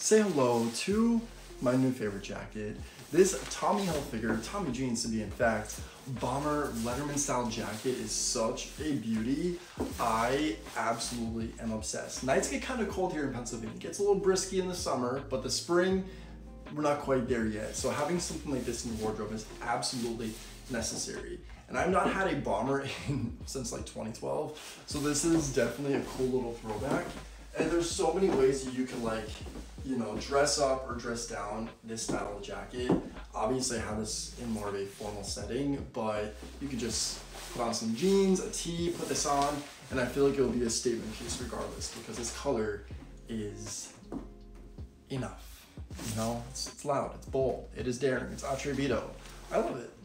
Say hello to my new favorite jacket. This Tommy Hilfiger, Tommy Jeans to be in fact, bomber Letterman style jacket is such a beauty. I absolutely am obsessed. Nights get kind of cold here in Pennsylvania. It gets a little brisky in the summer, but the spring, we're not quite there yet. So having something like this in your wardrobe is absolutely necessary. And I've not had a bomber since like 2012. So this is definitely a cool little throwback. And there's so many ways that you can dress up or dress down this style of jacket. Obviously I have this in more of a formal setting, but you could just put on some jeans, a tee, put this on, and I feel like it'll be a statement piece regardless because this color is enough. It's loud, it's bold, it is daring, it's atrevido. I love it.